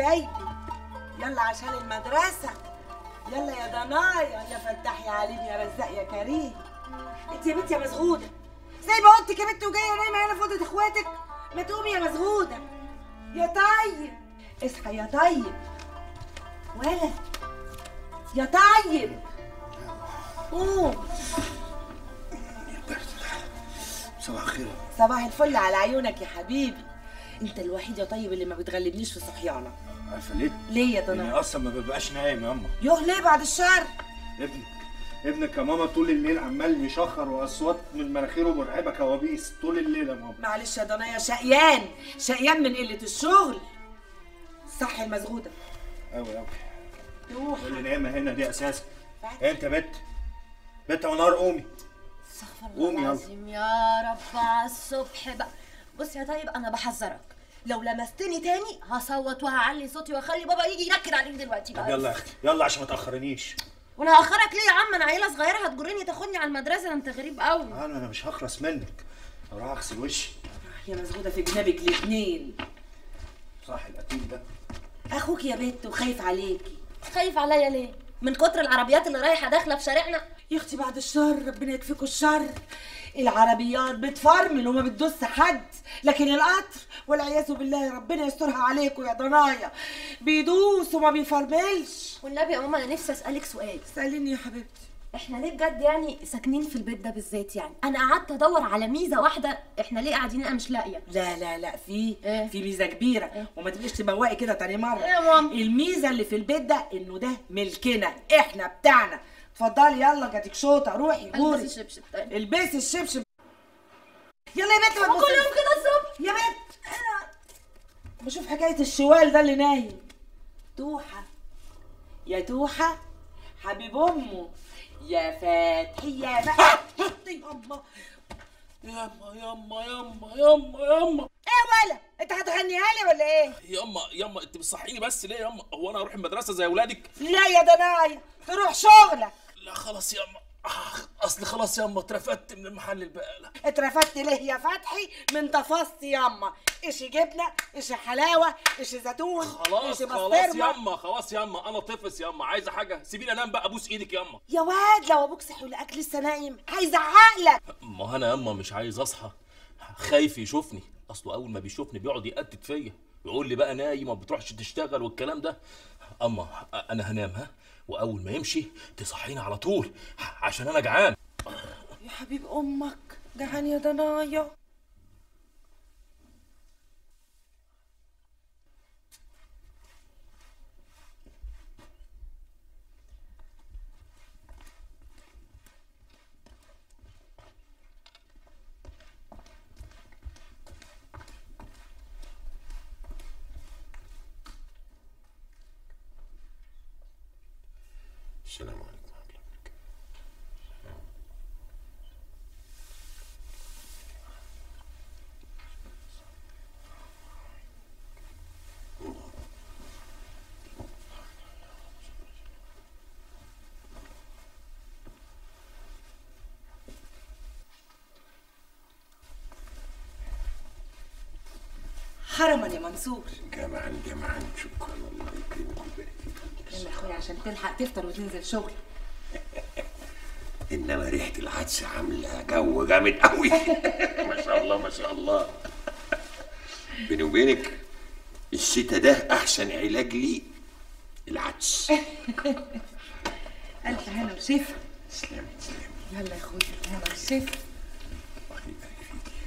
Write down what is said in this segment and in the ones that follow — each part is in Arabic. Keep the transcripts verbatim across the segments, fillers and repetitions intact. بيبي، يلا عشان المدرسة، يلا يا ضنايا، يا فتاح يا عليم يا رزاق يا كريم. انت يا بنت يا مسغودة سايبة اوضتك يا بنت وجاية نايمة هنا في اوضة اخواتك؟ ما تقومي يا مسغودة. يا طيب اصحى يا طيب. ولا يا طيب قوم. صباح الخير. صباح الفل على عيونك يا حبيبي. انت الوحيد يا طيب اللي ما بتغلبنيش في صحيانة. عارفه ليه؟ ليه يا طناش؟ انا اصلا ما ببقاش نايم يا اما. يوه ليه بعد الشر؟ ابنك ابنك يا ماما طول الليل عمال يشخر واصوات من مناخيره مرعبه كوابيس طول الليل يا ماما. معلش يا ضنايا شقيان شقيان من قله الشغل. صح المزغوده. قوي قوي. روح. اللي نايمه هنا دي اساسا. انت بت بت ونار قومي. استغفر الله العظيم يا رب على الصبح بقى. بص يا طيب انا بحذرك، لو لمستني تاني هصوت وهعلي صوتي واخلي بابا يجي ينكد عليك دلوقتي بقى. يلا يا اختي يلا عشان ما تاخرنيش. وانا هاخرك ليه يا عم؟ انا عيله صغيره هتجرني تاخدني على المدرسه؟ انت غريب قوي. انا انا مش هخلص منك، اروح اغسل وشي. يا مسغوده في جنابك الاثنين. صح القتيل ده اخوك يا بنت وخايف عليكي. خايف عليا ليه؟ من كتر العربيات اللي رايحه داخله في شارعنا؟ يا اختي بعد الشر ربنا يكفيكوا الشر. العربيات بتفرمل وما بتدوس حد، لكن القطر والعياذ بالله ربنا يسترها عليكم يا ضنايا بيدوس وما بيفرملش. والنبي يا ماما انا نفسي اسالك سؤال. اساليني يا حبيبتي. احنا ليه بجد يعني ساكنين في البيت ده بالذات؟ يعني انا قعدت ادور على ميزه واحده، احنا ليه قاعدين انا مش لاقيه؟ لا لا لا في إيه؟ في ميزه كبيره. إيه؟ وما تبقيش تبوقي كده تاني مره. إيه يا ماما؟ الميزه اللي في البيت ده انه ده ملكنا احنا بتاعنا. اتفضلي يلا جاتك شوطه روحي غوري. البسي الشبشب تاني. البسي الشبشب. يلا يا بنت ما تبصيش كل يوم كده الصبح. يا بنت انا بشوف حكايه الشوال ده اللي نايم. توحه يا توحه حبيب امه يا فاتحي يا فتحي. يما يما يما يما يما يما ايه ولا انت هتغنيها لي ولا ايه؟ يما يما انت بتصحيني بس ليه يما؟ هو انا هروح المدرسه زي اولادك؟ لا يا دنايا تروح شغلك. لا خلاص يما اصل خلاص يما اترفدت من المحل البقاله. اترفدت ليه يا فتحي؟ من تفاصيل يما. ايش جبنه ايش حلاوه ايش زيتون خلاص إشي خلاص يما. خلاص يما انا طفس يما. عايزه حاجه؟ سيبيني انام بقى ابوس ايدك يما. يا واد لو ابوك صحي ولقاك لسه نايم هيزعق لك. ما انا يما مش عايز اصحى، خايف يشوفني. اصله اول ما بيشوفني بيقعد يقتت فيا يقول لي بقى نايم ما بتروحش تشتغل والكلام ده. اما انا هنام ها، واول ما يمشي تصحيني على طول عشان انا جعان. يا حبيب امك جعان يا ضنايا. السلام عليكم ورحمة الله وبركاته. حرماً يا منصور. جمعاً جمعاً شكراً الله يكرمك ويبارك فيك. يلا يا اخويا عشان تلحق تفطر وتنزل شغل. انما ريحه العدس عامله جو جامد قوي. ما شاء الله ما شاء الله. بيني وبينك الشتا ده احسن علاج لي العدس. الف هنا وشفا. تسلمي تسلمي. يلا يا اخويا الف هنا وشفا. الله يبارك فيكي.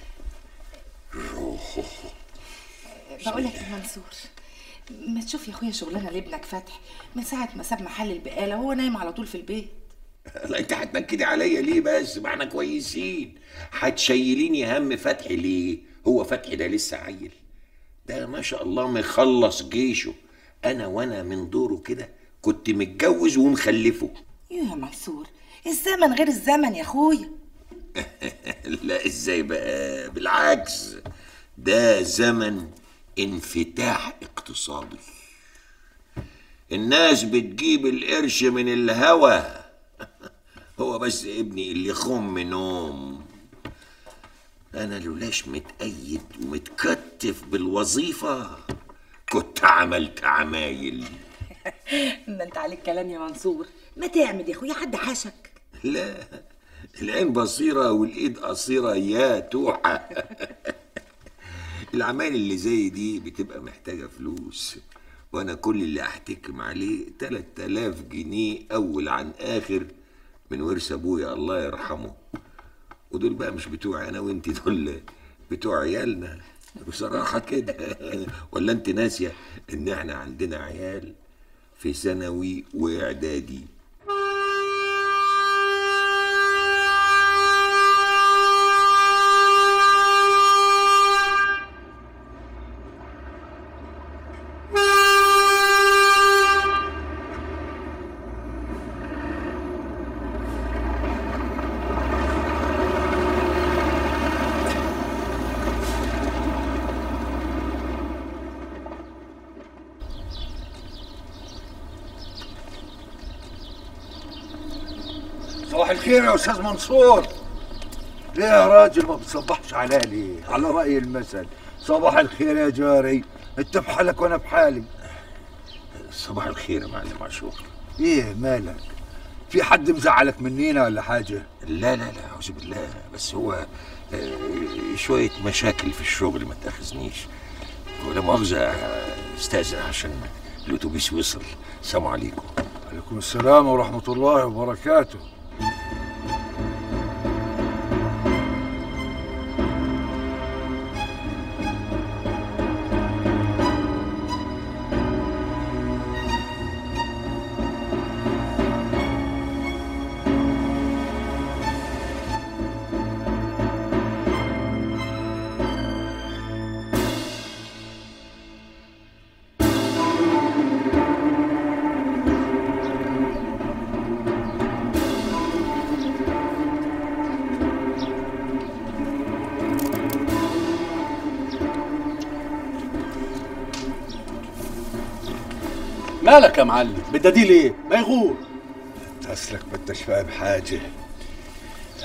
روحو. بقول لك يا منصور ما تشوف يا اخويا شغلانه لابنك فتحي من ساعه ما ساب محل البقاله وهو نايم على طول في البيت. لا انت هتنكدي عليا ليه بس؟ ما احنا كويسين. هتشيليني هم فتحي ليه؟ هو فتحي ده لسه عيل، ده ما شاء الله مخلص جيشه. انا وانا من دوره كده كنت متجوز ومخلفه. يا منصور الزمن غير الزمن يا اخويا. لا ازاي بقى؟ بالعكس ده زمن انفتاح اقتصادي. الناس بتجيب القرش من الهوى. هو بس ابني اللي خم نوم. انا لولاش متأيد ومتكتف بالوظيفة كنت عملت عمايل. ما انت عليك كلام يا منصور، ما تعمل يا اخويا حد حاشك. لا العين بصيرة والايد قصيرة يا توحة. العمايل اللي زي دي بتبقى محتاجة فلوس، وانا كل اللي احتكم عليه تلات آلاف جنيه اول عن اخر من ورث ابويا الله يرحمه، ودول بقى مش بتوعي انا وانت، دول بتوع عيالنا بصراحة كده. ولا انت ناسية ان احنا عندنا عيال في ثانوي واعدادي؟ صباح الخير يا استاذ منصور. ليه يا راجل ما بتصبحش على ليه؟ على راي المثل صباح الخير يا جاري، انت بحالك وانا بحالي. صباح الخير يا معلم عاشور. ايه مالك؟ في حد مزعلك منينا ولا حاجه؟ لا لا لا اعوذ بالله، بس هو شويه مشاكل في الشغل، ما تاخذنيش ولا مؤاخذه. استاذن عشان الاتوبيس وصل. السلام عليكم. وعليكم السلام ورحمه الله وبركاته. مالك يا معلم؟ بدي ليه؟ ما يغور. انت اصلك ما انتش فاهم حاجه.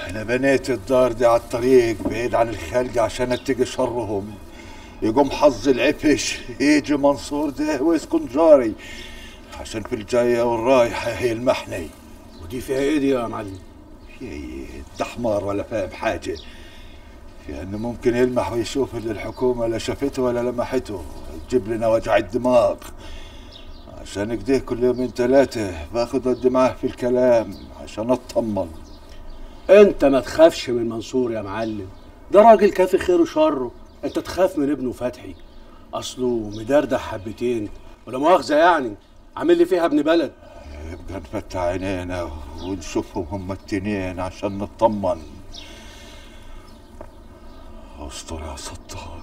انا بنيت الدار دي على الطريق بعيد عن الخلق عشان اتقي شرهم. يقوم حظ العفش يجي منصور ده ويسكن جاري، عشان في الجايه والرايحه هي المحني. ودي فيها ايه دي يا معلم؟ فيها ايه؟ انت حمار ولا فاهم حاجه؟ فيها انه ممكن يلمح ويشوف اللي الحكومه لا شافته ولا لمحته، تجيب لنا وجع الدماغ. عشان كده كل يومين ثلاثة باخد ودي معاه في الكلام عشان اطمن. انت ما تخافش من منصور يا معلم، ده راجل كافي خيره وشره. انت تخاف من ابنه فتحي، اصله مدردح حبتين ولا مؤاخذة، يعني عامل لي فيها ابن بلد. يبقى نفتح عينينا ونشوفهم هما التنين عشان نطمن. استر يا ستار.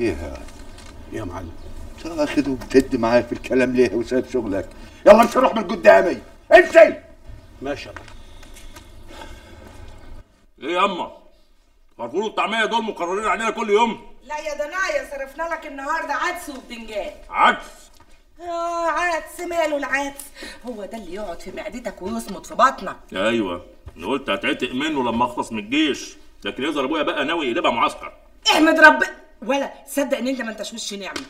ايه هذا؟ يا معلم تاخد وبتد معايا في الكلام ليه وسايب شغلك؟ يلا امشي روح من قدامي، امشي. ماشي. ايه يا اما؟ الفول والطعميه دول مقررين علينا كل يوم؟ لا يا دنايا، صرفنا لك النهارده عدس وبتنجان. عدس؟ اه عدس، ماله العدس؟ هو ده اللي يقعد في معدتك ويصمت في بطنك. ايوه، انا قلت هتعتق منه لما اخلص من الجيش، لكن يظهر ابويا بقى ناوي يقلبها معسكر. احمد ربنا، ولا تصدق ان انت ما انتش وش نعمه.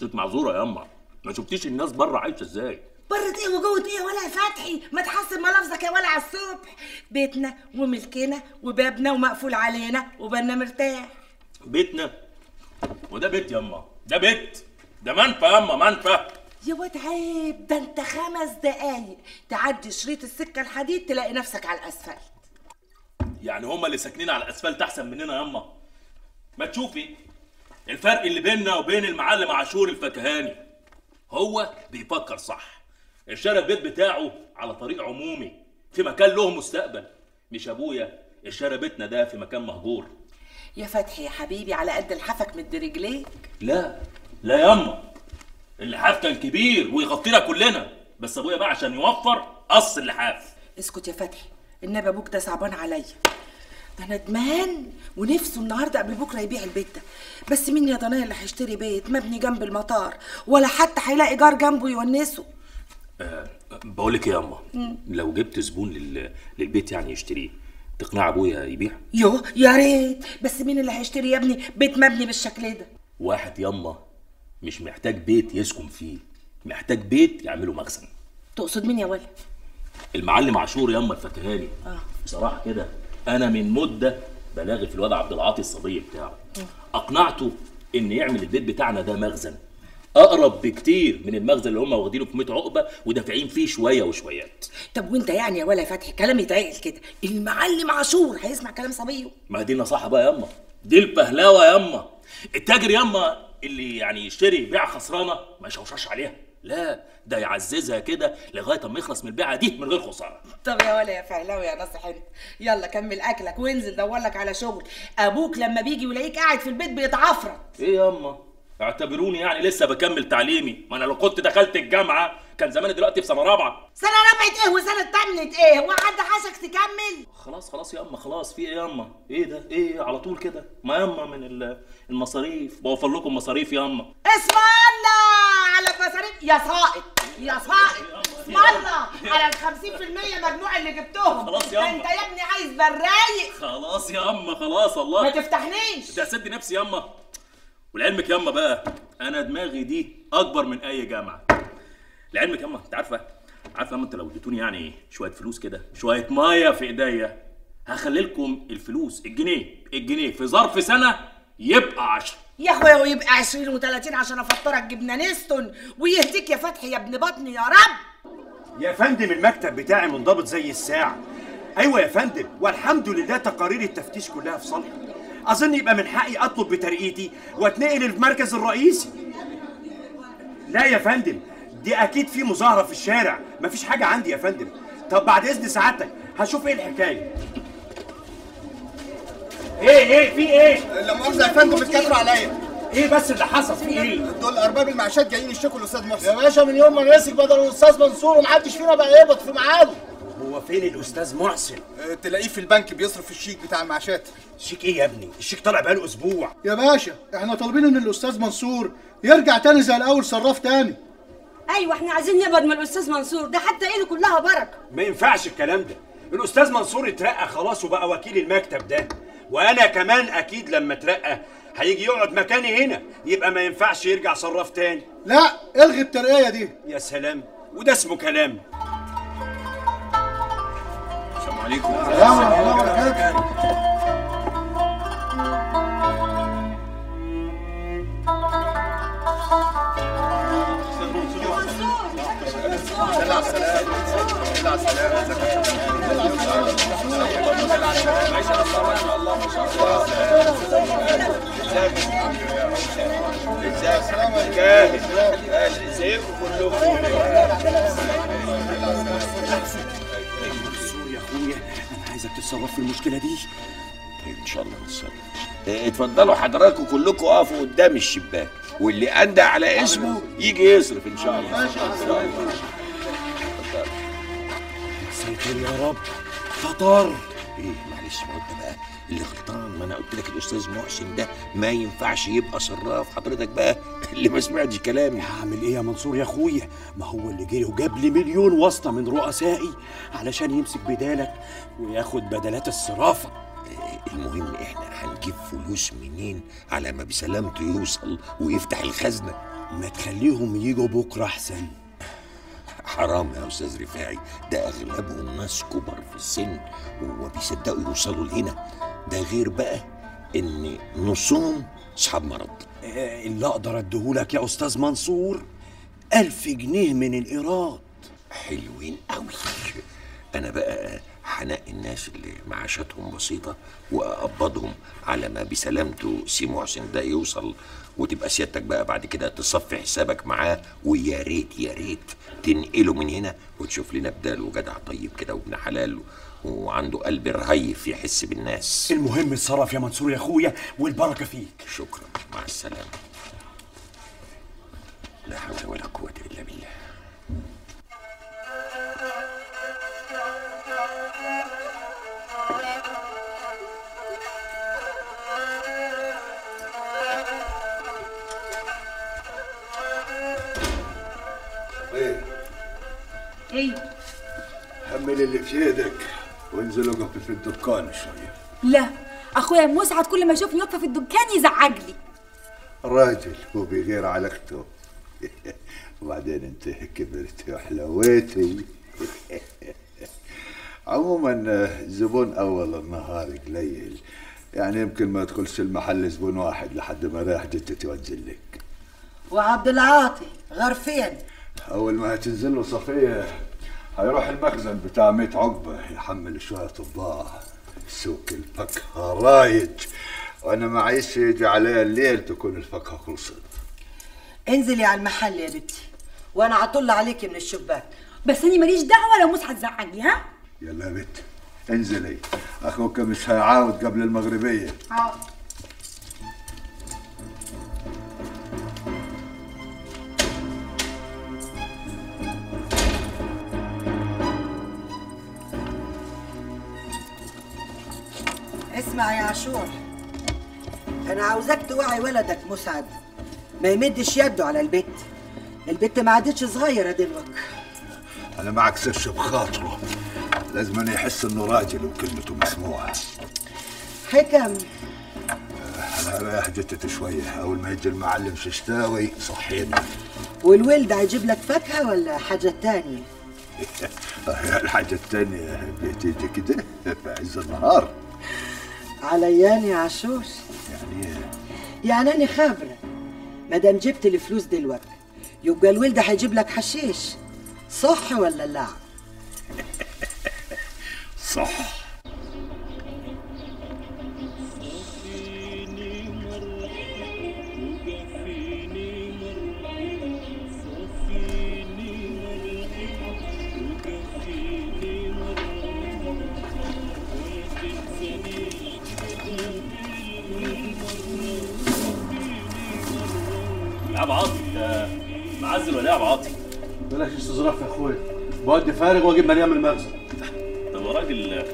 كنت معذوره يا اما، ما شفتيش الناس بره عايشه ازاي؟ بره ايه وجوه ايه ولا يا فتحي؟ ما تحسن ملفظك يا ولع الصبح. بيتنا وملكنا وبابنا ومقفول علينا وبالنا مرتاح. بيتنا؟ وده بيت يا اما، ده بيت، ده منفى يا اما، منفى يا واد. عيب، ده انت خمس دقايق تعدي شريط السكه الحديد تلاقي نفسك على الاسفلت. يعني هما اللي ساكنين على الاسفلت احسن مننا يا اما؟ ما تشوفي الفرق اللي بيننا وبين المعلم عاشور الفكهاني. هو بيفكر صح، الشارع البيت بتاعه على طريق عمومي في مكان له مستقبل. مش ابويا، الشارع بيتنا ده في مكان مهجور. يا فتحي يا حبيبي على قد لحافك مد رجليك. لا لا ياما، اللحاف كان كبير ويغطينا كلنا، بس ابويا بقى عشان يوفر قص اللحاف. اسكت يا فتحي، النبي ابوك ده صعبان عليا، ده ندمان ونفسه النهارده قبل بكره يبيع البيت ده، بس مين يا ضنايا اللي هيشتري بيت مبني جنب المطار ولا حتى هيلاقي جار جنبه يونسه؟ أه بقول لك يا اما، لو جبت زبون لل... للبيت يعني يشتريه، تقنع ابويا يبيع؟ يوه يا ريت، بس مين اللي هيشتري يا ابني بيت مبني بالشكل ده؟ واحد ياما مش محتاج بيت يسكن فيه، محتاج بيت يعمله مخزن. تقصد مين يا ولد؟ المعلم عاشور ياما الفكهاني. اه بصراحه كده انا من مده بلاغي في الواد عبد العاطي الصبي بتاعه، اقنعته ان يعمل البيت بتاعنا ده مخزن اقرب بكتير من المخزن اللي هم واخدينه في مية عقبه ودافعين فيه شويه وشويات. طب وانت يعني يا ولا فتحي كلام يتعقل كده، المعلم عاشور هيسمع كلام صبيه؟ ما دي نصيحه بقى ياما، دي البهلاوه ياما. التاجر ياما اللي يعني يشتري بيع خسرانه ما يشوشش عليها، لا ده يعززها كده لغايه ما يخلص من البيعه دي من غير خساره. طب يا ولا يا فهلاوي يا ناصح انت، يلا كمل اكلك وانزل دور لك على شغل، ابوك لما بيجي ويلاقيك قاعد في البيت بيتعفرت. ايه ياما؟ اعتبروني يعني لسه بكمل تعليمي، ما انا لو كنت دخلت الجامعه كان زماني دلوقتي في سنه رابعه. سنه رابعه ايه وسنه تمنه ايه؟ هو حد حاشك تكمل؟ خلاص خلاص ياما، خلاص في ايه ياما؟ ايه ده؟ ايه على طول كده؟ ما ياما من المصاريف بوفر لكم مصاريف ياما. اسمع الله على المصاريف يا ساقط يا ساقط، اسمع الله على ال خمسين بالمية مجموع اللي جبتهم. خلاص ياما، انت يا ابني عايز برايق. خلاص ياما خلاص والله ما تفتحنيش، ده هسد نفسي ياما. ولعلمك ياما بقى انا دماغي دي اكبر من اي جامعه. لعلمك ياما انت عارفه عارفه ياما انت لو اديتوني يعني شويه فلوس كده شويه ميه في ايديا هخلي لكم الفلوس الجنيه الجنيه في ظرف سنه يبقى عشرة يا اخويا، ويبقى عشرين و30 عشان افطرك جبنه نستون ويهديك يا فتحي يا ابن بطني يا رب. يا فندم المكتب بتاعي منضبط زي الساعه. ايوه يا فندم، والحمد لله تقارير التفتيش كلها في صالحي. أظن يبقى من حقي أطلب بترقيتي وأتنقل المركز الرئيسي. لا يا فندم، دي أكيد في مظاهرة في الشارع، مفيش حاجة عندي يا فندم. طب بعد إذن سعادتك هشوف إيه الحكاية. إيه إيه في إيه؟ لا مؤاخذة يا فندم اتكتروا عليا. إيه بس اللي حصل؟ في إيه؟ دول أرباب المعاشات جايين يشتكوا الأستاذ محسن. يا باشا من يوم ما مسك بدل الأستاذ منصور ومحدش فينا بقى يقبض في ميعاده. هو فين الاستاذ محسن؟ أه تلاقيه في البنك بيصرف الشيك بتاع المعاشات. الشيك ايه يا ابني؟ الشيك طالع بقاله اسبوع. يا باشا احنا طالبين ان الاستاذ منصور يرجع تاني زي الاول صراف تاني. ايوه احنا عايزين نقبض من الاستاذ منصور ده، حتى ايده كلها بركه. ما ينفعش الكلام ده، الاستاذ منصور اترقى خلاص وبقى وكيل المكتب ده، وانا كمان اكيد لما اترقى هيجي يقعد مكاني هنا، يبقى ما ينفعش يرجع صراف تاني. لا الغي الترقيه دي. يا سلام، وده اسمه كلام. السلام عليكم. السلام عليكم ورحمة الله وبركاته. أستاذ منصور. أستاذ منصور. السلام عليكم. ما شاء الله ما شاء الله ما شاء الله. السلام عليكم. ازيكم كلكم؟ أنا عايزك تتصرف في المشكلة دي. طيب إن شاء الله نتصرف. اتفضلوا حضراتكم كلكم اقفوا قدام الشباك، واللي أندى على اسمه يجي يصرف إن شاء الله. ماشي يا أستاذ. سيطر يا رب. فطر. إيه معلش ما قلت بقى اللي غلطان، ما أنا قلت لك الأستاذ محسن ده ما ينفعش يبقى صراف، حضرتك بقى اللي ما سمعتش كلامي. هعمل إيه يا منصور يا أخويا؟ ما هو اللي جه وجاب لي مليون واسطة من رؤسائي علشان يمسك بدالك وياخد بدلات الصرافة. المهم إحنا هنجيب فلوس منين على ما بسلامته يوصل ويفتح الخزنة؟ ما تخليهم يجوا بكرة أحسن. حرام يا أستاذ رفاعي، ده أغلبهم ناس كبر في السن وما بيصدقوا يوصلوا لهنا، ده غير بقى إن نصهم أصحاب مرض. آه اللي أقدر أديهولك يا أستاذ منصور ألف جنيه من الإيراد. حلوين أوي. أنا بقى هنقي الناس اللي معاشاتهم بسيطة وأقبضهم على ما بسلامته سي محسن ده يوصل، وتبقى سيادتك بقى بعد كده تصفي حسابك معاه، ويا ريت يا ريت تنقله من هنا وتشوف لنا بداله وجدع طيب كده وابن حلال وعنده قلب رهيف يحس بالناس. المهم اتصرف يا منصور يا اخويا والبركه فيك. شكرا، مع السلامه. لا حول ولا قوه الا بالله. ايه؟ حمل اللي في يدك وانزل اقف في الدكان شويه. لا اخويا مسعد كل ما يشوفني واقفه في الدكان يزعجلي. راجل هو بيغير على اخته. وبعدين انت كبرتي وحلويتي. عموما زبون اول النهار قليل، يعني يمكن ما يدخلش المحل زبون واحد لحد ما راح جدتي توجل لك. وعبد العاطي غرفين، اول ما هتنزل له صفيه هيروح المخزن بتاع ميت عقبه يحمل شويه طباعه. سوق الفاكهه رايج، وانا معيش يجي عليا الليل تكون الفاكهه خلصت. انزلي على المحل يا بنتي وانا هطل عليكي من الشباك، بس اني ماليش دعوه لو مش هتزعلني. ها يلا يا بنتي انزلي، اخوك مش هيعاود قبل المغربيه. حاضر. اسمع يا عاشور، انا عاوزاك توعي ولدك مسعد ما يمدش يده على البيت، البت ما عادتش صغيره دلوقتي. انا ما عكسش بخاطره، لازم أن يحس انه راجل وكلمته مسموعه. حكم انا رايح جتتي شويه، اول ما يجي المعلم ششتاوي صحينا. والولد هيجيب لك فاكهه ولا حاجه تانية؟ الحاجه التانية بتيجي كده في عز النهار. علياني يا عاشور. يعني ايه؟ يعني انا خابره، ما دام جبت الفلوس دلوقتي يبقى الولد هيجيب لك حشيش، صح ولا لا؟ صح. لعب عاطي، انت معزل ولا لعب عاطي؟ بلاش استظراف يا اخويا، بودي فارغ واجيب مليان من المخزن. طب يا راجل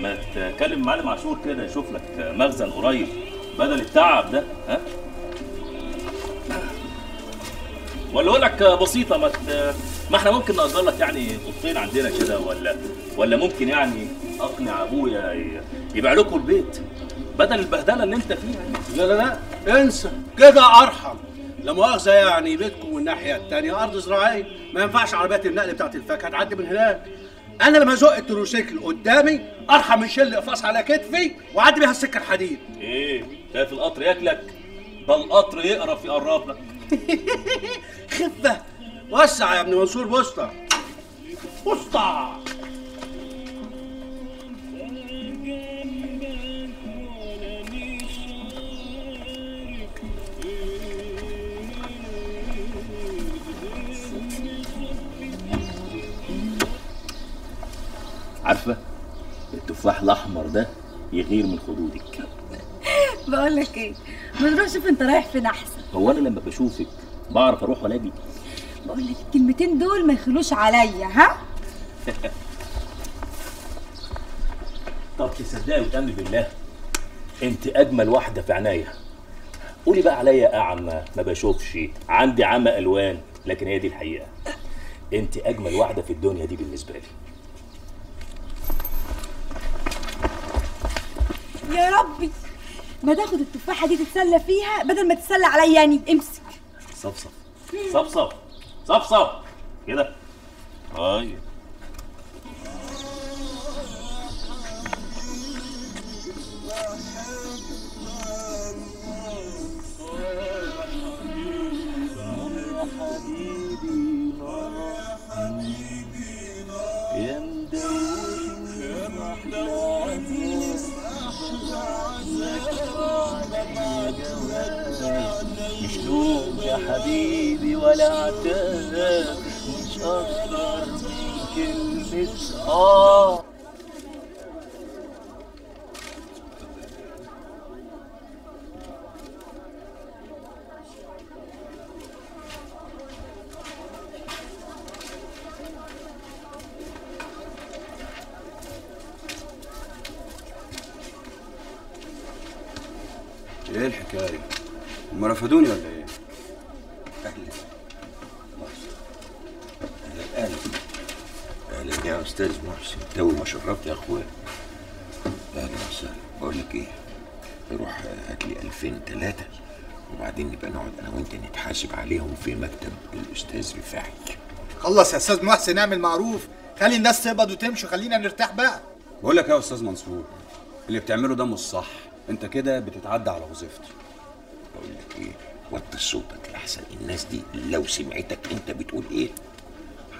ما تكلم معلم عاشور كده يشوف لك مخزن قريب بدل التعب ده. ها؟ ولا اقول لك بسيطه، ما ما احنا ممكن نأجر لك يعني اوضتين عندنا كده، ولا ولا ممكن يعني اقنع ابويا يبيع لكم البيت بدل البهدله اللي انت فيها. لا لا لا انسى كده ارحم، لا مؤاخذة يعني بيتكم والناحية التانية أرض زراعية، ما ينفعش عربيات النقل بتاعت الفاكهة تعدي من هناك. أنا لما أزق التروسيكل قدامي أرحم من شل إقفاص على كتفي وأعدي بيها السكة الحديد. إيه؟ شايف القطر ياكلك؟ ده القطر يقرف يقرب لك. خفة وسع يا ابن منصور. بوسطة بوسطة. عارفه التفاح الاحمر ده يغير من خدودك. بقول لك ايه، ما نروحش، شوف انت رايح فين احسن. هو انا لما بشوفك بعرف اروح ولا اجي؟ بقول لك الكلمتين دول ما يخلوش عليا. ها؟ طب تصدقي وتامني بالله انت اجمل واحده في عناية. قولي بقى عليا اعمى ما بشوفش، عندي عمى الوان، لكن هي دي الحقيقه، انت اجمل واحده في الدنيا دي بالنسبه لي. يا ربي ما تاخد التفاحه دي تتسلى فيها بدل ما تتسلى عليا. يعني امسك صفصف صفصف صفصف كده. طيب حبيبي ولا اعتذر، مش اقدر من كلمه اه. ايه الحكايه؟ هم رفضوني ولا ايه؟ يا استاذ محسن توي ما شربت يا اخويا. اهلا وسهلا. بقول لك ايه، روح هات لي ألفين وتلاتة وبعدين نبقى نقعد انا وانت نتحاسب عليهم في مكتب الاستاذ رفاعي. خلص يا استاذ محسن، اعمل معروف، خلي الناس تقبض وتمشي، خلينا نرتاح بقى. بقول لك ايه يا استاذ منصور، اللي بتعمله ده مش صح، انت كده بتتعدى على وظيفتي. بقول لك ايه، وطي صوتك لحسن الناس دي لو سمعتك انت بتقول ايه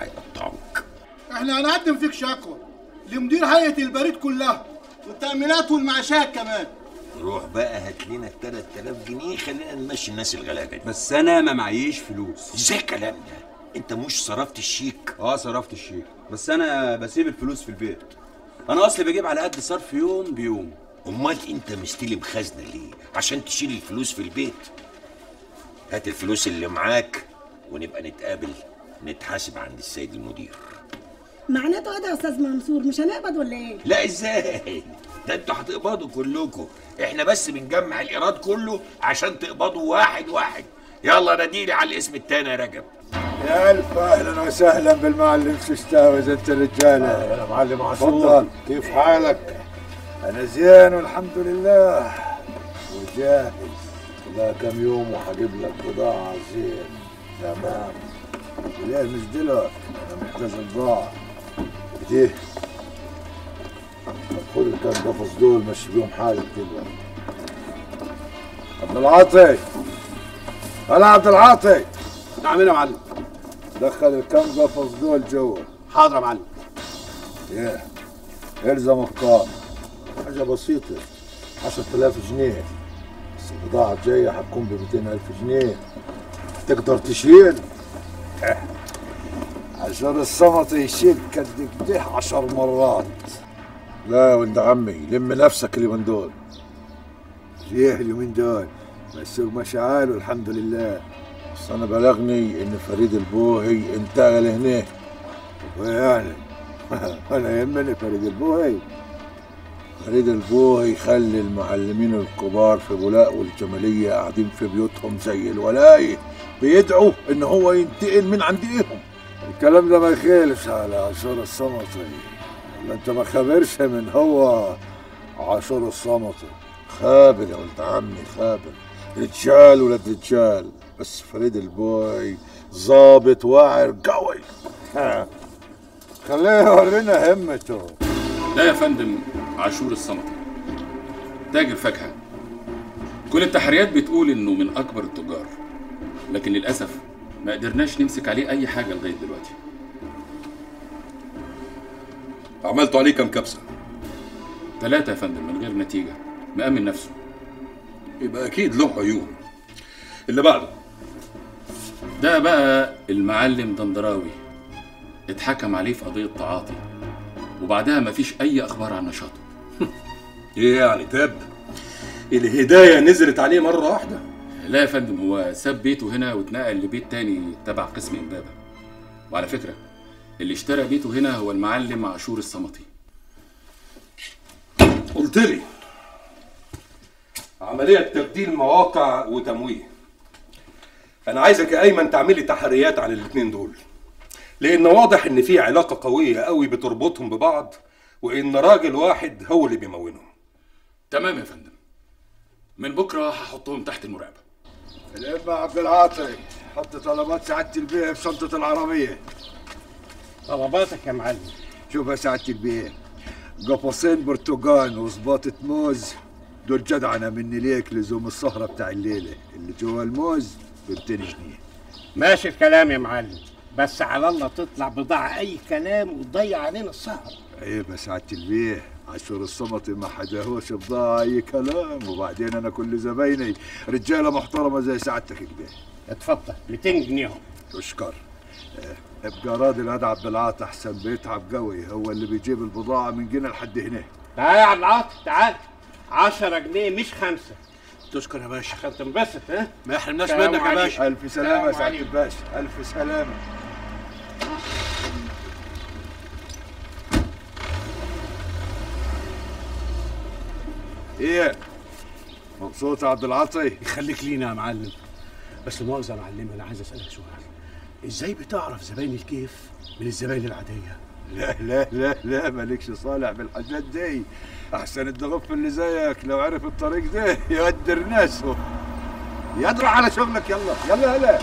هيقطعوك. احنا هنقدم فيك شكوى لمدير هيئه البريد كلها والتامينات والمعاشات كمان. روح بقى هات لنا ال تلات آلاف جنيه، خلينا نمشي الناس الغلابه دي. بس انا ما معيش فلوس. ازاي الكلام ده؟ انت مش صرفت الشيك؟ اه صرفت الشيك، بس انا بسيب الفلوس في البيت، انا اصلي بجيب على قد صرف يوم بيوم. امال انت مستلم خزنه ليه؟ عشان تشيل الفلوس في البيت؟ هات الفلوس اللي معاك ونبقى نتقابل نتحاسب عند السيد المدير. معناته ايه ده يا استاذ منصور؟ مش هنقبض ولا ايه؟ لا ازاي؟ ده انتوا هتقبضوا كلكم، احنا بس بنجمع الايراد كله عشان تقبضوا واحد واحد. يلا ناديلي على الاسم التاني يا رجب. يا الف اهلا وسهلا بالمعلم سوستاوي. زدت الرجاله. يا معلم عاشور، كيف حالك؟ انا زين والحمد لله وجاهز، لا كم يوم وهجيب لك بضاعه زين. تمام. ليه مش دلوقتي؟ انا محتاج البضاعه. ايه؟ خد الكام قفص دول مشي بيهم حالك دلوقتي. عبد العاطي، هلا عبد العاطي. نعم يا معلم. دخل الكام قفص دول جوه. حاضر يا معلم. ايه؟ الزم القائمة. حاجة بسيطة، عشرة آلاف جنيه. بس البضاعة الجاية هتكون ب مئتين ألف جنيه. تقدر تشيل؟ عشان الصمت يشيل كدكده عشر مرات. لا يا ولد عمي، لم نفسك اليومين دول. ليه اليومين دول؟ بس ماشي حاله الحمد لله. بس انا بلغني ان فريد البوهي انتقل هناك. ويعني انا يهمني فريد البوهي؟ فريد البوهي خلي المعلمين الكبار في بولاق والجماليه قاعدين في بيوتهم زي الولايه، بيدعوا ان هو ينتقل من عند ايدهم. الكلام ده ما يخالفش على عاشور الصمتي. ولا انت ما خابرش من هو عاشور الصمتي؟ خابر يا ولد عمي، خابر، رجال ولاد رجال. بس فريد البوي ظابط واعر قوي، خليه يورينا همته. لا يا فندم، عاشور الصمتي تاجر فاكهه، كل التحريات بتقول انه من اكبر التجار، لكن للاسف ما قدرناش نمسك عليه اي حاجه لغايه دلوقتي. عملتوا عليه كام كبسه؟ ثلاثه يا فندم، من غير نتيجه، مأمن نفسه. يبقى اكيد له عيون. اللي بعده ده بقى المعلم دندراوي، اتحكم عليه في قضيه تعاطي وبعدها مفيش اي اخبار عن نشاطه. ايه يعني تاب؟ الهدايه نزلت عليه مره واحده؟ لا يا فندم، هو ساب بيته هنا واتنقل لبيت تاني تبع قسم امبابه. وعلى فكره اللي اشترى بيته هنا هو المعلم عاشور الصمتي. قلت لي عمليه تبديل مواقع وتمويه. انا عايزك يا ايمن تعملي تحريات عن الاثنين دول، لان واضح ان في علاقه قويه قوي بتربطهم ببعض، وان راجل واحد هو اللي بيمونهم. تمام يا فندم، من بكره هحطهم تحت المراقبه. الابن عبد العاطي، حط طلبات سعاده البيه في شنطه العربيه. طلباتك يا معلم. شوف يا سعاده البيه، قفصين برتقال وظباطه موز، دول جدعنه مني ليك لزوم السهره بتاع الليله، اللي جوا الموز ب مئتين جنيه. ماشي الكلام يا معلم، بس على الله تطلع بضاعه اي كلام وتضيع علينا السهره. ايه يا سعاده البيه، عاشور الصمتي ما حداهوش بضاعه اي كلام، وبعدين انا كل زبايني رجاله محترمه زي سعادتك كده. اتفضل مئتين جنيهم. تشكر. ابقى راضي الواد عبد العاطي، احسن بيتعب قوي، هو اللي بيجيب البضاعه من جنة لحد هناك. تعال يا عبد العاطي تعال، عشرة جنيه مش خمسة. تشكر يا باشا، عشان تنبسط. ها؟ ما يحرمناش منك يا باشا. ألف سلامة يا سعادة الباشا، ألف سلامة. إيه؟ مبسوط يا عبد العاطي؟ يخليك لينا يا معلم. بس مؤاخذة يا معلم، أنا عايز أسألك سؤال، إزاي بتعرف زباين الكيف من الزباين العادية؟ لا لا لا لا، مالكش صالح بالحاجات دي، احسن الدغف اللي زيك لو عرف الطريق ده يقدر ناسه. يدرع على شغلك. يلا يلا هلا.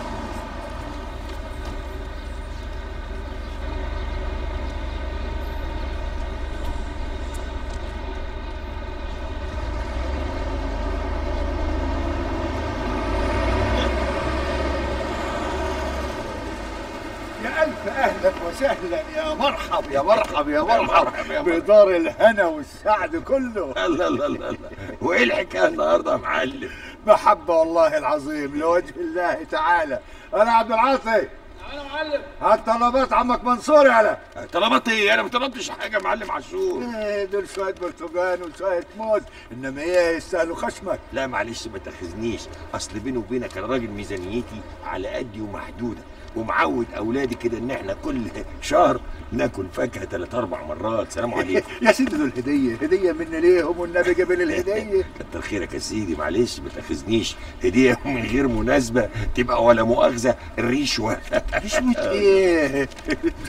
سهلا يا مرحب يا مرحب يا مرحب بدار الهنا والسعد كله. الله الله الله. وايه الحكايه النهارده يا معلم؟ محبه والله العظيم لوجه الله تعالى. انا عبد العاطي. تعالى يا معلم. هات طلبات عمك منصور. يلا. طلبات ايه؟ انا ما طلبتش حاجه يا معلم عاشور. دول شويه برتقال وشويه موز، انما ايه يستاهلوا خشمك. لا معلش ما تاخذنيش، اصل بيني وبينك انا راجل ميزانيتي على قدي ومحدوده، ومعود اولادي كده ان احنا كل شهر ناكل فاكهه ثلاث اربع مرات. سلام عليكم. يا سيدي دول هديه هديه مني ليهم، والنبي جاب لي الهديه. كتر خيرك يا سيدي، معلش ما تاخذنيش، هديه من غير مناسبه تبقى ولا مؤاخذه رشوه. رشوه ايه؟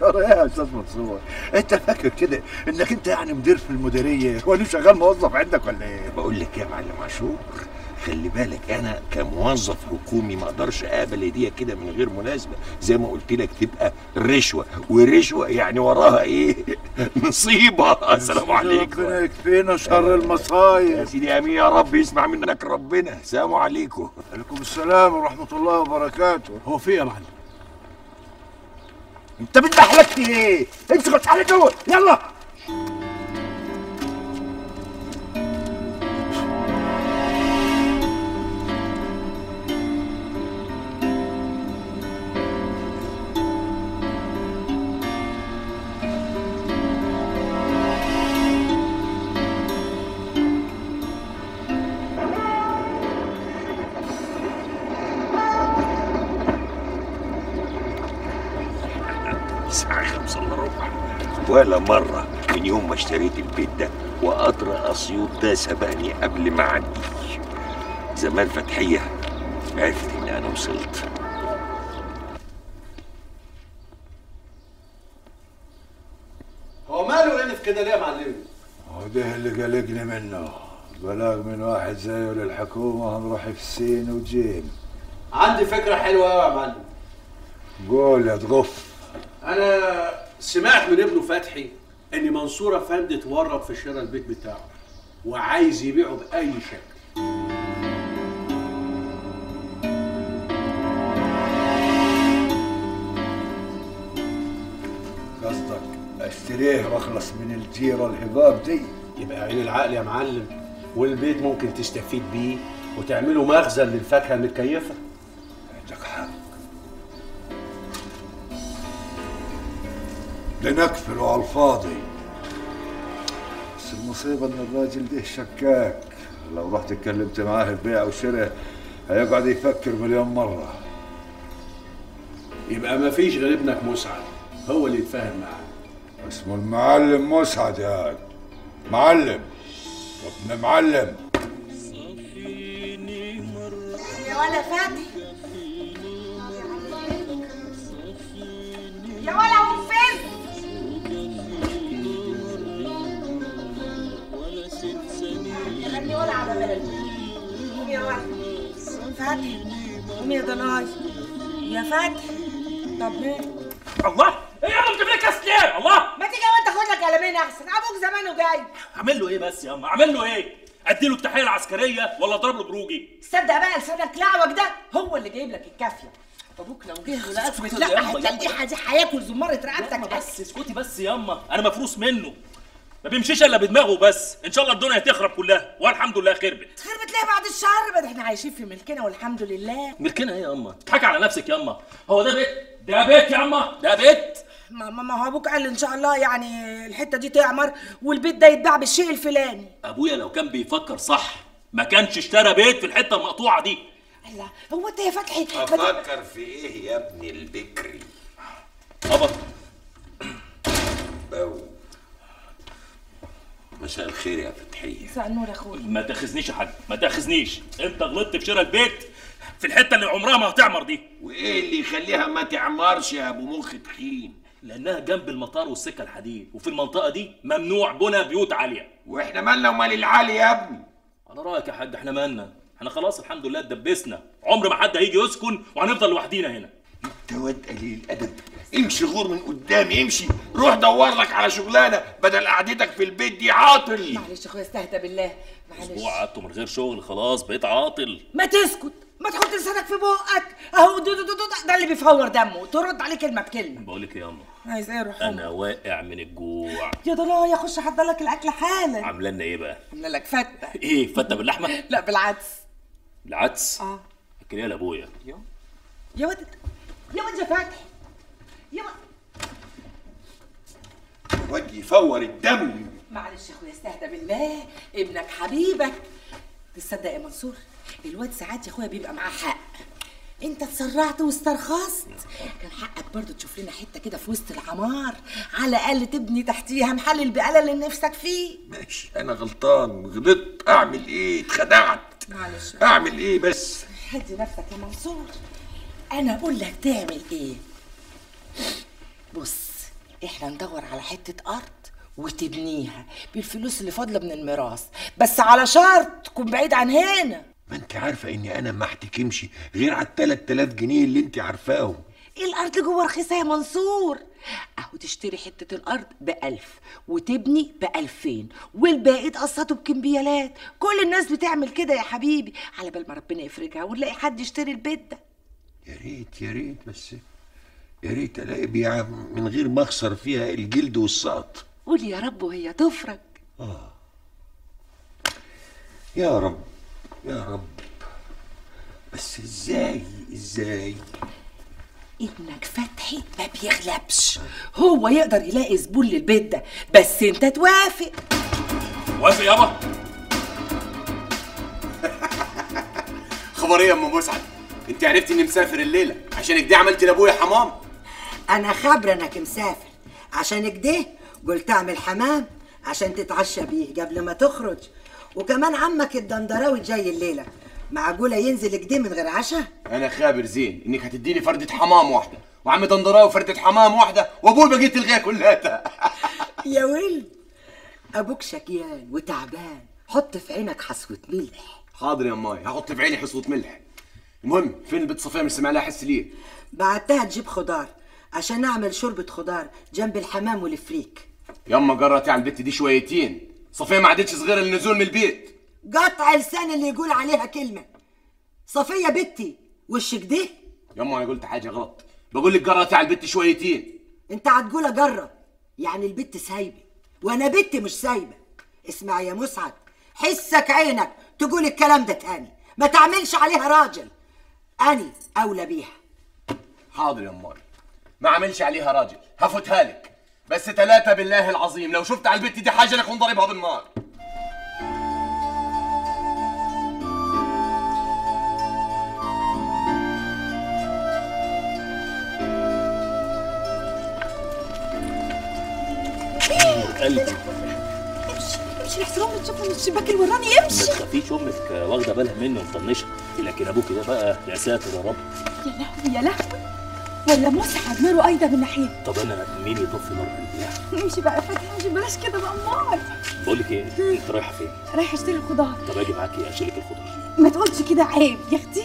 ترى ايه يا استاذ منصور؟ انت فاكر كده انك انت يعني مدير في المديريه وانا شغال موظف عندك ولا ايه؟ بقول لك ايه يا معلم عاشور؟ خلي بالك انا كموظف حكومي ما اقدرش اقبل هديه كده من غير مناسبه، زي ما قلت لك تبقى رشوه، ورشوه يعني وراها ايه؟ مصيبه. السلام عليكم. ربنا يكفينا شر المصايب. يا سيدي امين يا رب يسمع منك ربنا. السلام عليكم. وعليكم السلام ورحمه الله وبركاته. هو في يا معلم؟ انت بتضحكني ايه؟ امسك وتعالى جوه يلا. ولا مرة من يوم ما اشتريت البيت ده وقطر اسيوط ده سبقني قبل ما اعديه. زمان فتحية عرفت ان انا وصلت. هو ماله انف كده ليه يا معلمي؟ هو ده اللي قلقني منه، بلاغ من واحد زيه للحكومة هنروح في السين وجيم. عندي فكرة حلوة قوي يا معلم. قول يا تغف. أنا سمعت من ابنه فتحي ان منصور افندي اتورط في شراء البيت بتاعه وعايز يبيعه باي شكل. قصدك اشتريه واخلص من الجيره الهباب دي؟ يبقى عين العقل يا معلم، والبيت ممكن تستفيد بيه وتعمله مخزن للفاكهه المتكيفه. عندك حق. لنكفله على الفاضي. بس المصيبه ان الراجل ده شكاك، لو رحت اتكلمت معاه في بيع وشراء هيقعد يفكر مليون مره. يبقى ما فيش غير ابنك مسعد هو اللي يتفاهم معاه. اسمه المعلم مسعد يعني. معلم ابن معلم. يا ولا فادي يا ولا منفذ. غني ولا على بلدي. قوم يا وحدي. فتحي قوم يا ضناي يا فتحي. طب ليه؟ الله ايه يا ابني بتعملي كاس ليه؟ الله ما تيجي وانت خد لك قلمين احسن، ابوك زمانه جاي. اعمل له ايه بس يا اما؟ اعمل له ايه؟ ادي له التحيه العسكريه ولا اضرب له بروجي؟ تصدق بقى لسانك لعوج ده هو اللي جايب لك الكافيه. ابوك لو جه ولقاك متلقح التلقيحه دي هياكل زمره رقبتك. بس اسكتي بس يا اما، انا مفروس منه ما بيمشيش الا بدماغه بس. ان شاء الله الدنيا هتخرب كلها والحمد لله. خربت خربت ليه بعد الشهر؟ بقى احنا عايشين في ملكنا والحمد لله. ملكنا ايه يا اما؟ بتضحكي على نفسك يا اما. هو ده بيت؟ ده بيت يا اما، ده بيت. ما ما هو ابوك قال ان شاء الله يعني الحته دي تعمر والبيت ده يتباع بالشيء الفلاني. ابويا لو كان بيفكر صح ما كانش اشترى بيت في الحته المقطوعه دي. الله هو انت يا فتحي افكر في ايه يا ابني البكري؟ ابط بو. مساء الخير يا فتحيه. مساء النور يا اخويا. ما تاخذنيش يا حاج، ما تاخذنيش، انت غلطت في شراء البيت في الحته اللي عمرها ما هتعمر دي. وايه اللي يخليها ما تعمرش يا ابو مخ تخين؟ لانها جنب المطار والسكه الحديد، وفي المنطقه دي ممنوع بنى بيوت عاليه. واحنا مالنا ومال العالي يا ابني؟ على رايك يا حاج احنا مالنا، احنا خلاص الحمد لله اتدبسنا، عمر ما حد هيجي يسكن وهنفضل لوحدينا هنا. انت واد قليل الادب، امشي غور من قدامي، امشي روح دور لك على شغلانه بدل قعدتك في البيت دي عاطل. معلش يا اخويا استهدى بالله، معلش. اسبوع قعدت من غير شغل خلاص بقيت عاطل. ما تسكت، ما تحط لسانك في بقك، اهو ده اللي بيفور دمه، ترد عليه كلمه بكلمه. بقول لك ايه يا عمر؟ عايز ايه روح؟ انا واقع من الجوع يا ضنايا. خش احضر لك الاكل حالا. عامله لنا ايه بقى؟ عامله لك فته. ايه فته باللحمه؟ لا بالعدس. بالعدس؟ اه اكليها لابويا. يا يا ود يا ود يا فتحي يا ود يفور الدم. معلش يا اخويا استهدى بالله، ابنك حبيبك. تصدق يا منصور الواد ساعات يا اخويا بيبقى معاه حق، انت اتسرعت واسترخصت، كان حقك برضه تشوف لنا حته كده في وسط العمار على الاقل تبني تحتيها محل البقاله اللي نفسك فيه. ماشي انا غلطان، غلطت، اعمل ايه؟ اتخدعت، معلش اعمل ايه بس؟ هدي نفسك يا منصور، انا اقول لك تعمل ايه. بص احنا ندور على حته ارض وتبنيها بالفلوس اللي فاضله من الميراث، بس على شرط تكون بعيد عن هنا. ما انت عارفه اني انا ما احتكمش غير على التلات آلاف جنيه اللي انت عارفاهم. الارض جوه رخيصه يا منصور، اهو تشتري حته الارض بألف وتبني بألفين والباقي تقسطوا بكمبيالات. كل الناس بتعمل كده يا حبيبي، على بال ما ربنا يفرجها ونلاقي حد يشتري البيت ده. يا ريت يا ريت، بس يا ريت الاقي بيعه من غير ما اخسر فيها الجلد والسقط. قول يا رب وهي تفرج. اه يا رب يا رب، بس ازاي ازاي؟ ابنك فتحي ما بيغلبش، هو يقدر يلاقي زبون للبيت ده، بس انت توافق. موافق يابا. خبر ايه يا ام مسعد؟ انت عرفتي اني مسافر الليله عشانك دي عملتي لابويا حمام؟ انا خبر انك مسافر عشانك دي، قلت اعمل حمام عشان تتعشى بيه قبل ما تخرج. وكمان عمك الدندراوي جاي الليله، معقوله ينزل كده من غير عشاء؟ انا خابر زين انك هتديني فردة حمام واحده وعم دندراوي فردة حمام واحده وابوي بقيه الغايه كلها. يا ولد ابوك شكيان وتعبان، حط في عينك حصوه ملح. حاضر يا ماي هحط في عيني حصوه ملح. المهم فين البت صفيه؟ مش سامع لها حس ليه؟ بعتها تجيب خضار عشان اعمل شوربه خضار جنب الحمام والفريك. ياما جرت على البت دي شويتين، صفية ما عادتش صغيرة للنزول من البيت. قطع لسان اللي يقول عليها كلمة. صفية بنتي وشك ده؟ يما انا قلت حاجة غلط، بقول لك جرتي على البت شويتين. انت هتقول اجرة يعني البت سايبة، وانا بنتي مش سايبة. اسمع يا مسعد، حسك عينك تقول الكلام ده تاني، ما تعملش عليها راجل. أنا أولى بيها. حاضر يا امي، ما عملش عليها راجل، هفوتها لك. بس ثلاثة بالله العظيم لو شفت على البت دي حاجة انا اكون ضاربها بالنار. قلبي امشي امشي لحسن امي تشوفها من الشباك الوراني، امشي. ما تخافيش امك واخدة بالها مني ومطنشة، لكن ابوكي ده بقى يا ساتر يا رب. يا لهوي يا لهوي، ولا مسعد ماله أيضا من ناحية؟ طب أنا مين يطفي نار قلبي؟ امشي بقى يا فتحي امشي، بلاش كده بقى أمار. بقول لك إيه؟ أنت رايحة فين؟ رايحة أشتري الخضار. طب أجي معاكي أشيلك الخضار؟ ما تقولش كده عيب يا أختي.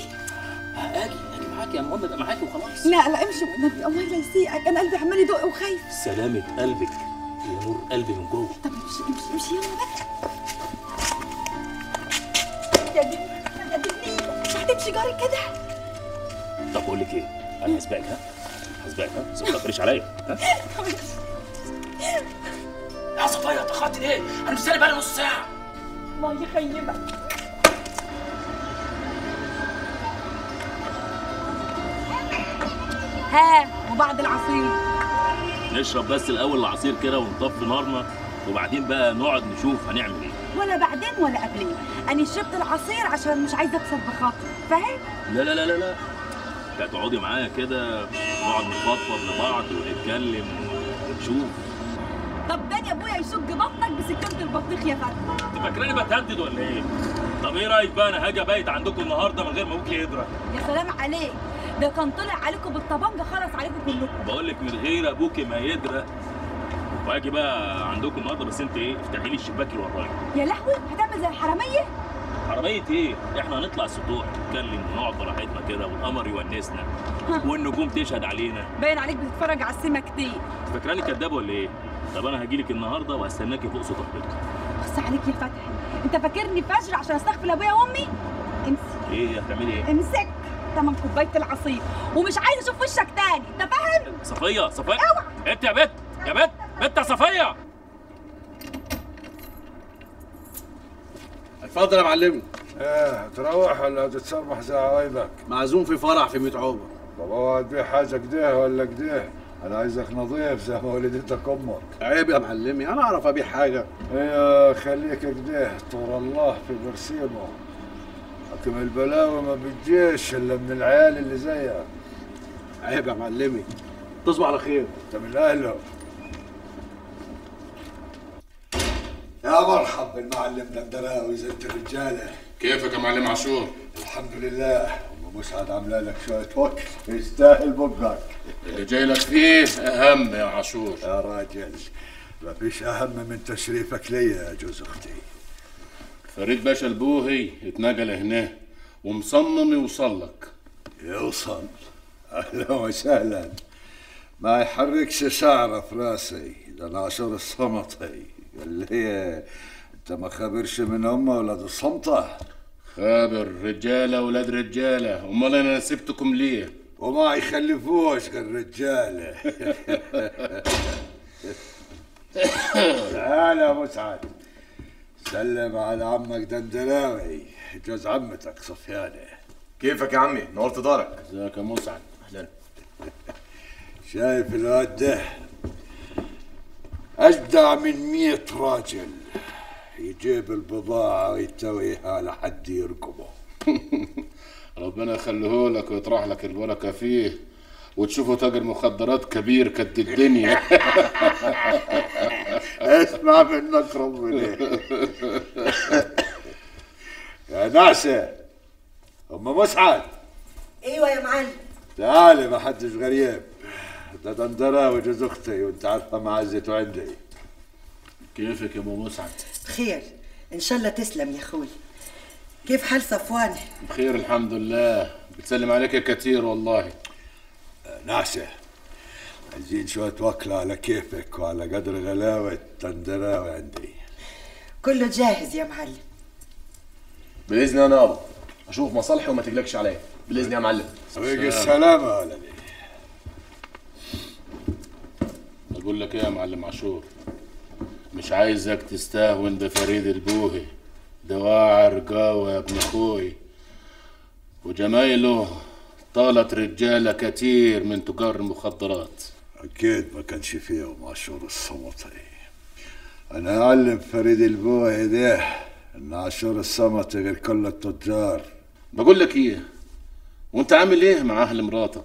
أجي أجي معاكي يا ماما، أبقى معاكي وخلاص. لا لا امشي والنبي، الله لا يسيئك، أنا قلبي عمال يدق وخايف. سلامة قلبك ينور قلبي من جوه. طب امشي امشي امشي يلا بقى. يا جميل يا جميل مش هتمشي جارك كده. طب بقول لك إيه؟ أنا هسبقك، ها؟ هسبقك، ها؟ بس ما تقفليش عليا، ها؟ يا صفية تخاطر إيه؟ أنا مستني بقالي نص ساعة. الله يخيبك. ها وبعد العصير؟ نشرب بس الأول العصير كده ونطفي نارنا وبعدين بقى نقعد نشوف هنعمل إيه. ولا بعدين ولا قبلين، أنا شربت العصير عشان مش عايزة أكسب بخاطري، فاهم؟ لا لا لا لا لا. هتقعدي معايا كده نقعد نفضفض لبعض ونتكلم ونشوف. طب ده يا ابويا يشج بطنك بسكه البطيخ يا فتحي. انت فاكراني بتهدد ولا ايه؟ طب ايه رايك بقى انا هاجي ابيت عندكم النهارده من غير ما ابوكي يدرك؟ يا سلام عليك، ده كان طلع عليكم بالطبنجه خلص عليكم كلكم. بقول لك من غير ابوكي ما يدرك واجي بقى عندكم النهارده، بس انت ايه افتحي لي الشباك اللي ورايا. يا لهوي هتعمل زي الحراميه؟ حرامية ايه؟ احنا هنطلع سطوح نتكلم ونقعد براحتنا كده والقمر يونسنا والنجوم تشهد علينا. باين عليك بتتفرج على السما كتير. فاكراني كدابه ولا ايه؟ طب انا هجيلك النهارده وهستناكي فوق سطوح بيتكم. بص عليك يا فتحي، انت فاكرني فجر عشان استغفر لابويا وامي؟ امسك. ايه هتعملي ايه؟ امسك تمن كوبايه العصير ومش عايز اشوف وشك تاني، انت فاهم؟ صفيه صفيه اوعى. انت يا بت يا بت بت يا صفيه. اتفضل يا معلمي. ايه تروح ولا تتصرمح زي قرايبك؟ معزوم في فرح في متعوبه. طب هو هتبيع حاجه كده ولا كده؟ انا عايزك نظيف زي ما ولدتك امك. عيب يا معلمي، انا اعرف ابيع حاجه. ايه خليك كده، طول الله في برسيمه. حكم البلاوي ما بتجيش الا من العيال اللي زيك. عيب يا معلمي، تصبح على خير. انت من اهله. يا مرحب بالمعلم دندراوي، زدت الرجاله. كيفك يا معلم عاشور؟ الحمد لله. ام مسعد عامله لك شويه وكل يستاهل بقك. اللي جاي لك فيه اهم يا عاشور. يا راجل ما فيش اهم من تشريفك ليا يا جوز اختي. فريد باشا البوهي اتنقل هنا ومصمم يوصل لك. يوصل؟ اهلا وسهلا. ما يحركش شعره في راسي، ده ناشر الصمطي. قال لي انت ما خابرش من هم ولاد الصمته؟ خابر، رجاله ولاد رجاله. امال انا سبتكم ليه؟ وما يخلفوش غير رجاله. تعال يا مسعد، سلم على عمك دندراوي جوز عمتك صفيانه. كيفك يا عمي؟ نورت دارك. ازيك يا مسعد؟ اهلا. شايف الواد ده أجدع من مية راجل، يجيب البضاعة ويتويها لحد يركبه. ربنا يخليهولك ويطرح لك البركة فيه وتشوفه تاجر مخدرات كبير قد الدنيا. اسمع منك ربنا. يا نعسة، أم مسعد. أيوة يا معلم. تعالي ما حدش غريب. ده دندراوي جوز اختي وانت عارفه معزته عندي. كيفك يا ابو مسعد؟ بخير ان شاء الله. تسلم يا اخوي. كيف حال صفوان؟ بخير الحمد لله. بتسلم عليك كتير والله. نعسه، عايزين شويه وكله على كيفك وعلى قدر غلاوه دندراوي عندي. كله جاهز يا معلم. باذن انا يابا اشوف مصالحي وما تقلقش عليا. باذن يا معلم. ويجي السلامه يا ولدي. بقول لك ايه يا معلم عاشور، مش عايزك تستهون بفريد البوهي ده، واعي رجاوي يا ابن اخوي وجمايله. طالت رجاله كتير من تجار المخدرات. اكيد ما كانش فيهم عاشور الصمطي. انا اعلم فريد البوهي ده ان عاشور الصمطي غير كل التجار. بقول لك ايه، وانت عامل ايه مع اهل مراتك؟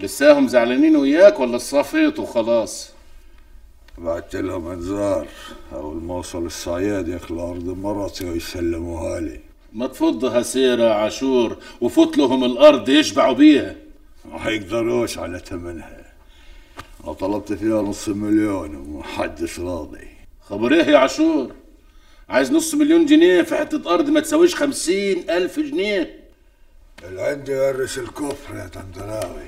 لساهم زعلانين وياك ولا صفيت وخلاص؟ بعت لهم انذار اول ما اوصل الصعيد يخلوا ارض مراتي ويسلموها لي. ما تفضها سيره يا عاشور وفوت لهم الارض يشبعوا بيها. ما هيقدروش على ثمنها. انا طلبت فيها نص مليون ومحدش راضي. خبر ايه يا عاشور؟ عايز نص مليون جنيه في حته ارض ما تساويش خمسين الف جنيه. اللي عندي يورث الكفر يا دندراوي.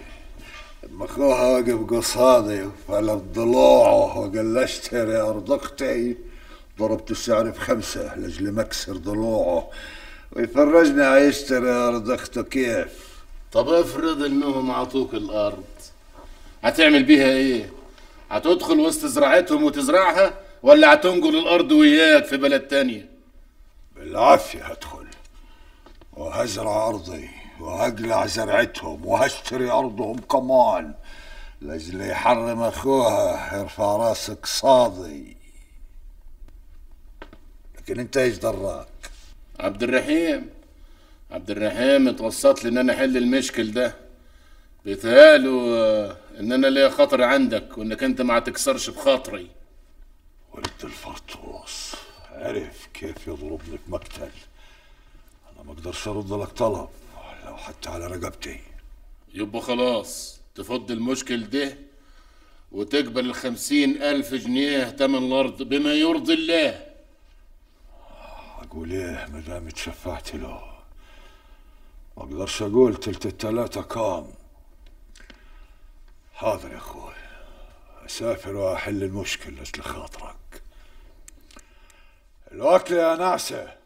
لما اخوها واقف قصادي وفلت ضلوعه وقال لي اشتري ارض اختي، ضربت السعر في خمسه لاجل ما اكسر ضلوعه ويفرجني هيشتري ارض اخته كيف. طب افرض انهم عطوك الارض، هتعمل بيها ايه؟ هتدخل وسط زراعتهم وتزرعها ولا هتنقل الارض وياك في بلد تانيه؟ بالعافيه هدخل وهزرع ارضي وهقلع زرعتهم وهشتري ارضهم كمان لاجل يحرم اخوها يرفع راسك صاضي. لكن انت ايش دراك؟ عبد الرحيم عبد الرحيم اتوسط لي ان انا احل المشكل ده. بيتهيألوا ان انا ليا خاطر عندك وانك انت ما هتكسرش بخاطري. ولد الفرطوس عرف كيف يضربني في مقتل. انا ما اقدرش ارد لك طلب لو حتى على رقبتي. يبقى خلاص تفض المشكل ده وتقبل الخمسين ألف جنيه تمن الأرض بما يرضي الله. اقول ايه ما دام اتشفعت له؟ ما اقدرش اقول تلت التلاتة قام. حاضر يا اخوي، اسافر واحل المشكلة لخاطرك. الوكلة يا نعسة.